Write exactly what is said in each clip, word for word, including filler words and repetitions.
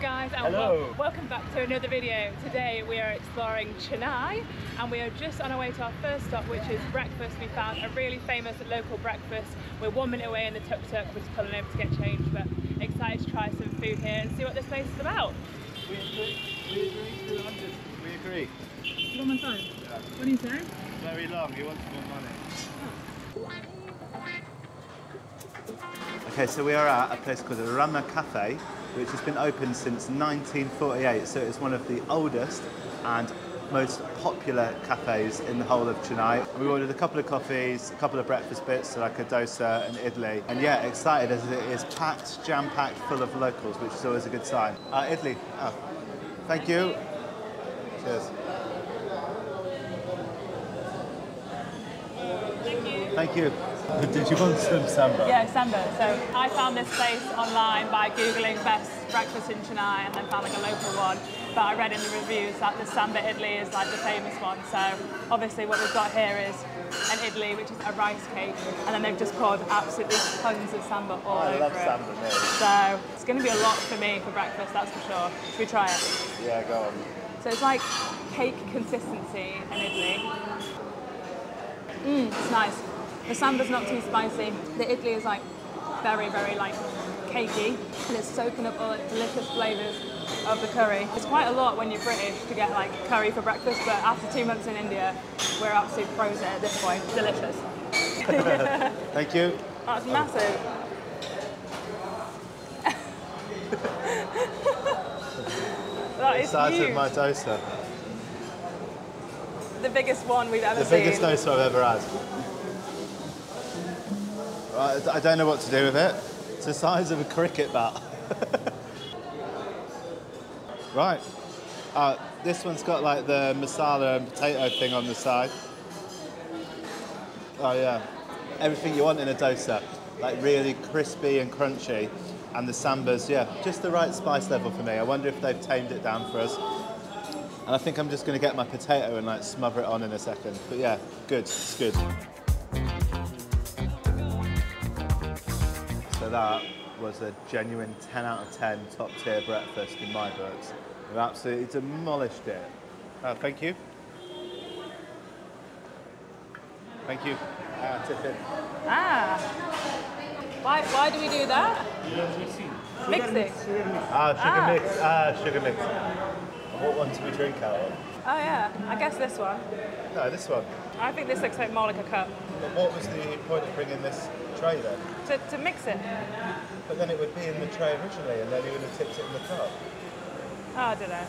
Hello guys, and Hello. Wel welcome back to another video. Today we are exploring Chennai and we are just on our way to our first stop, which is breakfast. We found a really famous local breakfast. We're one minute away in the tuk-tuk. We're just pulling over to get changed, but excited to try some food here and see what this place is about. We agree, we agree, we agree. You want my phone? Yeah. What do you say? Very long, he wants more money. Oh. Okay, so we are at a place called the Rama Cafe, which has been open since nineteen forty-eight, so it's one of the oldest and most popular cafes in the whole of Chennai. We ordered a couple of coffees, a couple of breakfast bits, so like a dosa and idli. And yeah, excited as it is packed, jam-packed, full of locals, which is always a good sign. Uh, idli, oh, thank you. Cheers. Thank you. Did you want some samba? Yeah, samba. So I found this place online by Googling best breakfast in Chennai and then found like a local one. But I read in the reviews that the samba idli is like the famous one. So obviously what we've got here is an idli, which is a rice cake. And then they've just poured absolutely tons of samba all oh, over it. I love it. Samba, really. So it's going to be a lot for me for breakfast, that's for sure. Should we try it? Yeah, go on. So it's like cake consistency and idli. Mmm, it's nice. The samba's not too spicy. The idli is like very, very like cakey, and it's soaking up all the delicious flavours of the curry. It's quite a lot when you're British to get like curry for breakfast, but after two months in India, we're absolutely pros at this point. Delicious. Thank you. That's massive. That is size huge. Of my dosa. The biggest one we've ever the seen. The biggest dosa I've ever had. I don't know what to do with it. It's the size of a cricket bat. Right. Uh, this one's got like the masala and potato thing on the side. Oh yeah. Everything you want in a dosa. Like really crispy and crunchy. And the samba's, yeah, just the right spice level for me. I wonder if they've tamed it down for us. And I think I'm just going to get my potato and like smother it on in a second. But yeah, good. It's good. So that was a genuine ten out of ten top tier breakfast in my books. We've absolutely demolished it. Uh, thank you. Thank you. Ah, tip in. Ah. Why, why do we do that? Yeah, mixing. Mixing? Ah, sugar ah. mix. Ah, sugar mix. And what one do we drink out of? Oh yeah, I guess this one. No, this one. I think this looks like more like a cup. But what was the point of bringing this tray then? To, to mix it. But then it would be in the tray originally and then you would have tipped it in the cup. Oh, I don't know.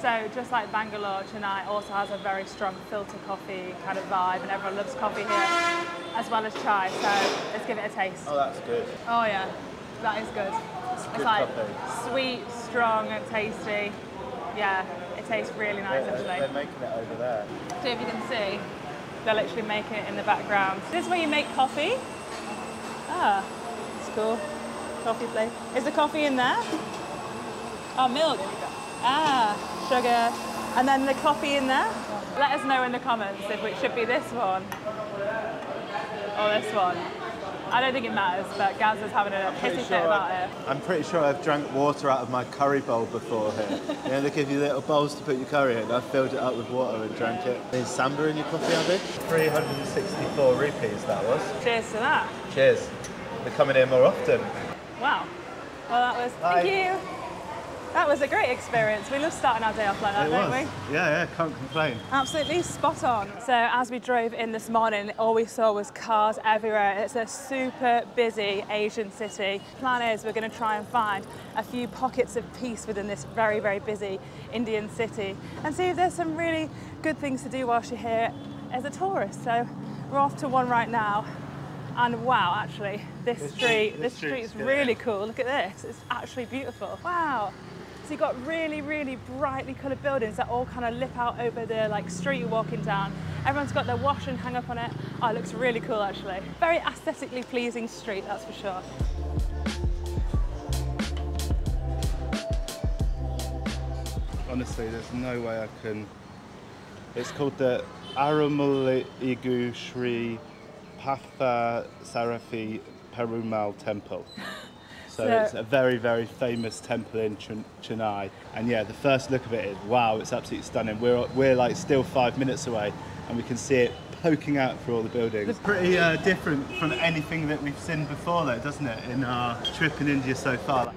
So just like Bangalore, Chennai also has a very strong filter coffee kind of vibe and everyone loves coffee here as well as chai, so let's give it a taste. Oh, that's good. Oh yeah, that is good. It's, it's good like coffee. Sweet, strong and tasty. Yeah. It tastes really nice, yeah, actually. They're making it over there. So if you can see, they're literally making it in the background. This is where you make coffee. Ah, it's cool. Coffee place. Is the coffee in there? Oh, milk. Ah, sugar. And then the coffee in there. Let us know in the comments if it should be this one or this one. I don't think it matters, but Gaz is having a pissy fit sure about I, it. I'm pretty sure I've drank water out of my curry bowl before here. You know, they give you little bowls to put your curry in. I filled it up with water and drank it. There's samba in your coffee, Abby? three hundred sixty-four rupees, that was. Cheers to that. Cheers. They're coming here more often. Wow. Well, that was... Bye. Thank you. That was a great experience. We love starting our day off like that, it don't was. we? Yeah, yeah, can't complain. Absolutely spot on. So as we drove in this morning, all we saw was cars everywhere. It's a super busy Asian city. The plan is we're going to try and find a few pockets of peace within this very, very busy Indian city and see if there's some really good things to do whilst you're here as a tourist. So we're off to one right now. And wow, actually, this, this street, this street's really cool. Look at this. It's actually beautiful. Wow. So you've got really, really brightly coloured buildings that all kind of lip out over the like street you're walking down. Everyone's got their wash and hang up on it. Oh, it looks really cool actually. Very aesthetically pleasing street, that's for sure. Honestly, there's no way I can... It's called the Aramalegu Shri Parthasarathi Perumal Temple. So, so it's a very, very famous temple in Chennai. And yeah, the first look of it is, wow, it's absolutely stunning. We're, we're like still five minutes away and we can see it poking out through all the buildings. It's pretty uh, different from anything that we've seen before though, doesn't it, in our trip in India so far.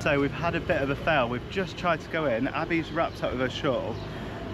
So we've had a bit of a fail. We've just tried to go in. Abby's wrapped up with her shawl.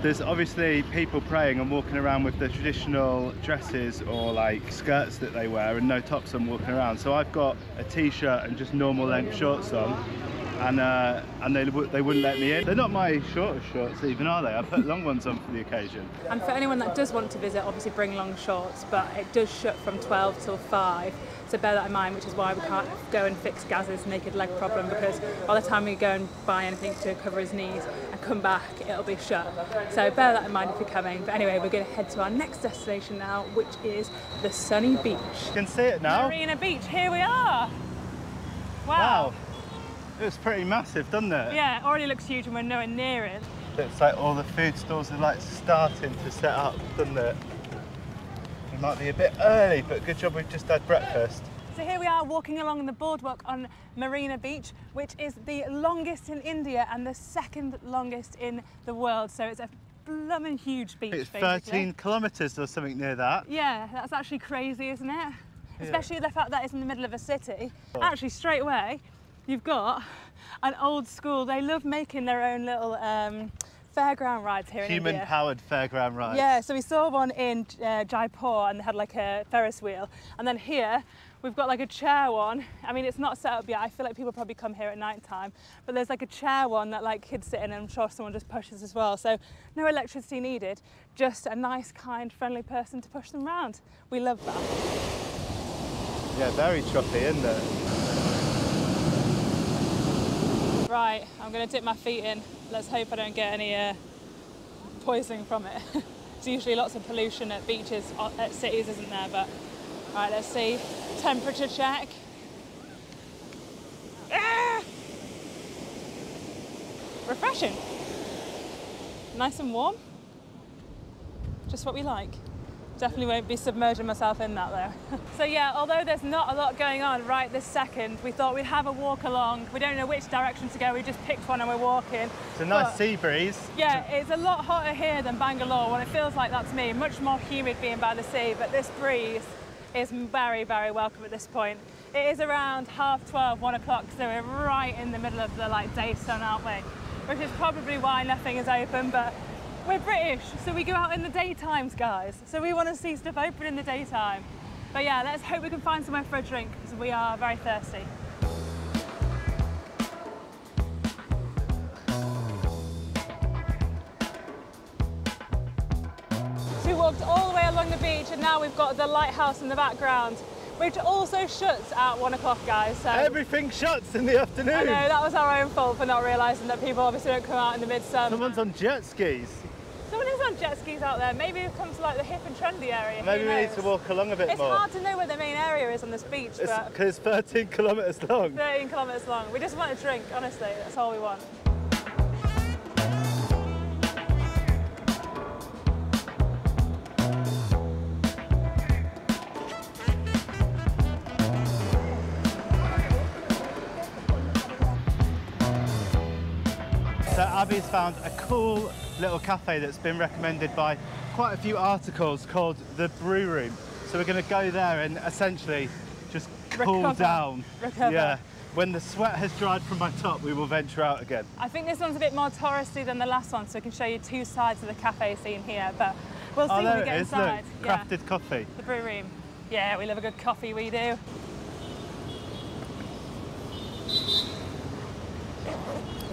There's obviously people praying and walking around with the traditional dresses or like skirts that they wear and no tops on walking around. So I've got a t-shirt and just normal length shorts on, and uh, and they, they wouldn't let me in. They're not my shortest shorts even, are they? I put long ones on for the occasion. And for anyone that does want to visit, obviously bring long shorts, but it does shut from twelve till five. So bear that in mind, which is why we can't go and fix Gaz's naked leg problem, because by the time we go and buy anything to cover his knees and come back, it'll be shut. So bear that in mind if you're coming. But anyway, we're going to head to our next destination now, which is the sunny beach. You can see it now. Marina Beach, here we are. Wow. Wow. It was pretty massive, doesn't it? Yeah, it already looks huge and we're nowhere near it. Looks like all the food stalls are like starting to set up, doesn't it? It might be a bit early, but good job we've just had breakfast. So here we are walking along the boardwalk on Marina Beach, which is the longest in India and the second longest in the world. So it's a bloomin' huge beach, it's basically. thirteen kilometres or something near that. Yeah, that's actually crazy, isn't it? Yeah. Especially the fact that it's in the middle of a city. Oh. Actually, straight away, you've got an old school. They love making their own little um, fairground rides here in India. Human-powered fairground rides. Yeah, so we saw one in uh, Jaipur and they had like a Ferris wheel. And then here, we've got like a chair one. I mean, it's not set up yet. I feel like people probably come here at night time, but there's like a chair one that like kids sit in and I'm sure someone just pushes as well. So no electricity needed, just a nice, kind, friendly person to push them around. We love that. Yeah, very choppy, isn't it? Right, I'm going to dip my feet in. Let's hope I don't get any uh, poisoning from it. There's usually lots of pollution at beaches, at cities, isn't there? But, all right, let's see. Temperature check. Ah! Refreshing. Nice and warm. Just what we like. Definitely won't be submerging myself in that though. So yeah, although there's not a lot going on right this second, we thought we'd have a walk along. We don't know which direction to go, we just picked one and we're walking. It's a nice but, sea breeze. Yeah, it's a lot hotter here than Bangalore. Well, it feels like that to me. Much more humid being by the sea, but this breeze is very, very welcome at this point. It is around half twelve, one o'clock, so we're right in the middle of the like day sun, aren't we? Which is probably why nothing is open, but we're British, so we go out in the daytimes, guys. So we want to see stuff open in the daytime. But yeah, let's hope we can find somewhere for a drink, because we are very thirsty. So we walked all the way along the beach, and now we've got the lighthouse in the background, which also shuts at one o'clock, guys. So everything shuts in the afternoon. I know, that was our own fault for not realising that people obviously don't come out in the midsummer. Someone's on jet skis. Someone is on jet skis out there. Maybe we've come to like the hip and trendy area. Maybe we need to walk along a bit it's more. It's hard to know where the main area is on this beach, it's, but because it's thirteen kilometres long. thirteen kilometres long. We just want a drink, honestly. That's all we want. So Abby's found a cool little cafe that's been recommended by quite a few articles called The Brew Room. So we're going to go there and essentially just cool Recover. down. Recover. Yeah. When the sweat has dried from my top, we will venture out again. I think this one's a bit more touristy than the last one, so I can show you two sides of the cafe scene here, but we'll see oh, when we get is, inside. Look, crafted yeah. coffee. The Brew Room. Yeah, we love a good coffee, we do.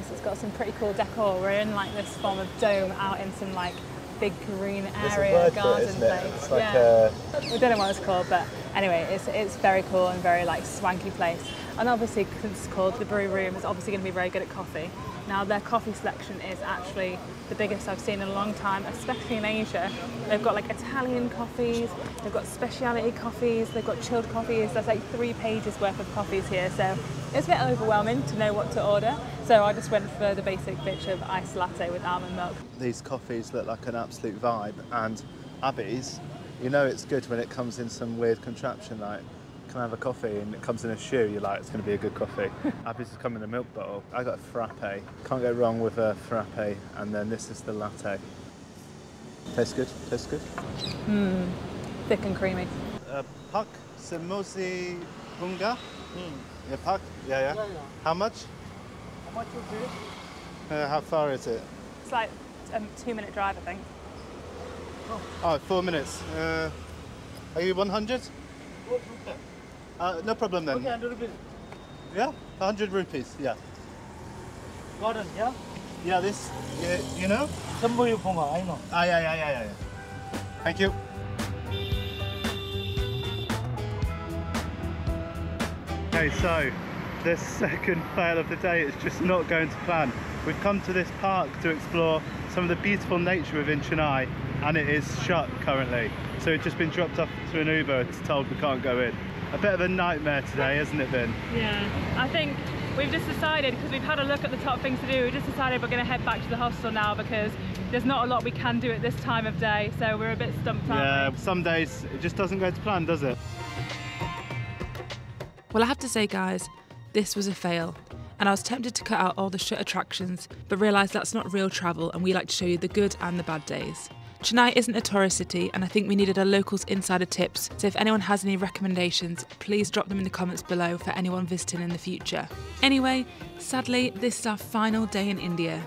It's got some pretty cool decor. We're in like this form of dome out in some like big green area garden it, place. It's like yeah. a... We don't know what it's called, but anyway, it's it's very cool and very like swanky place. And obviously, because it's called The Brew Room, it's obviously going to be very good at coffee. Now their coffee selection is actually the biggest I've seen in a long time, especially in Asia. They've got like Italian coffees, they've got speciality coffees, they've got chilled coffees. There's like three pages worth of coffees here, so it's a bit overwhelming to know what to order. So I just went for the basic bitch of iced latte with almond milk. These coffees look like an absolute vibe, and Abby's, you know it's good when it comes in some weird contraption like can I have a coffee? And it comes in a shoe, you're like, it's going to be a good coffee. Abby's has come in a milk bottle. I got a frappe. Can't go wrong with a frappe. And then this is the latte. Tastes good, tastes good. Mmm, thick and creamy. Uh, pak samosi bunga. Mm. Yeah, pak? Yeah, yeah, yeah, yeah. How much? How much is it? Uh, how far is it? It's like a two-minute drive, I think. Oh, oh four minutes. Uh, are you one hundred? Uh, no problem then. Okay, one hundred rupees. Yeah, one hundred rupees, yeah. Garden, yeah? Yeah, this, yeah, you know? Samboyu Ponga, I know. Ah, yeah, yeah, yeah, yeah. Thank you. Okay, so the second fail of the day is just not going to plan. We've come to this park to explore some of the beautiful nature within Chennai, and it is shut currently. So we've just been dropped off to an Uber, it's told we can't go in. A bit of a nightmare today, hasn't it been? Yeah, I think we've just decided, because we've had a look at the top things to do, we've just decided we're going to head back to the hostel now because there's not a lot we can do at this time of day, so we're a bit stumped out. Yeah, some days it just doesn't go to plan, does it? Well, I have to say, guys, this was a fail. And I was tempted to cut out all the shut attractions, but realised that's not real travel and we like to show you the good and the bad days. Chennai isn't a tourist city, and I think we needed our locals' insider tips, so if anyone has any recommendations, please drop them in the comments below for anyone visiting in the future. Anyway, sadly, this is our final day in India.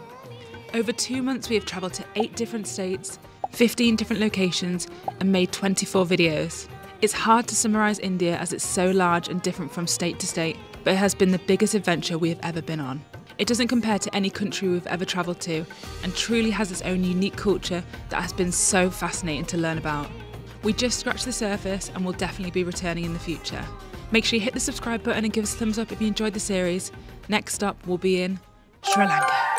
Over two months we have travelled to eight different states, fifteen different locations, and made twenty-four videos. It's hard to summarise India as it's so large and different from state to state, but it has been the biggest adventure we have ever been on. It doesn't compare to any country we've ever travelled to, and truly has its own unique culture that has been so fascinating to learn about. We just scratched the surface and will definitely be returning in the future. Make sure you hit the subscribe button and give us a thumbs up if you enjoyed the series. Next up, we'll be in Sri Lanka.